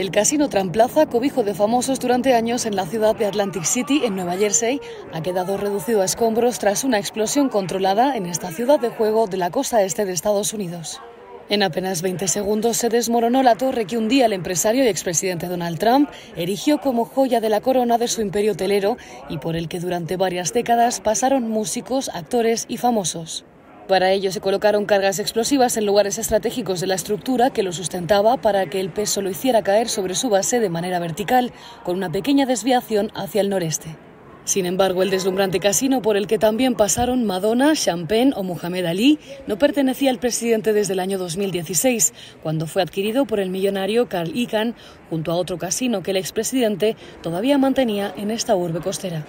El casino Trump Plaza, cobijo de famosos durante años en la ciudad de Atlantic City, en Nueva Jersey, ha quedado reducido a escombros tras una explosión controlada en esta ciudad de juego de la costa este de Estados Unidos. En apenas 20 segundos se desmoronó la torre que un día el empresario y expresidente Donald Trump erigió como joya de la corona de su imperio hotelero y por el que durante varias décadas pasaron músicos, actores y famosos. Para ello se colocaron cargas explosivas en lugares estratégicos de la estructura que lo sustentaba para que el peso lo hiciera caer sobre su base de manera vertical, con una pequeña desviación hacia el noreste. Sin embargo, el deslumbrante casino por el que también pasaron Madonna, Champagne o Muhammad Ali no pertenecía al presidente desde el año 2016, cuando fue adquirido por el millonario Carl Icahn, junto a otro casino que el expresidente todavía mantenía en esta urbe costera.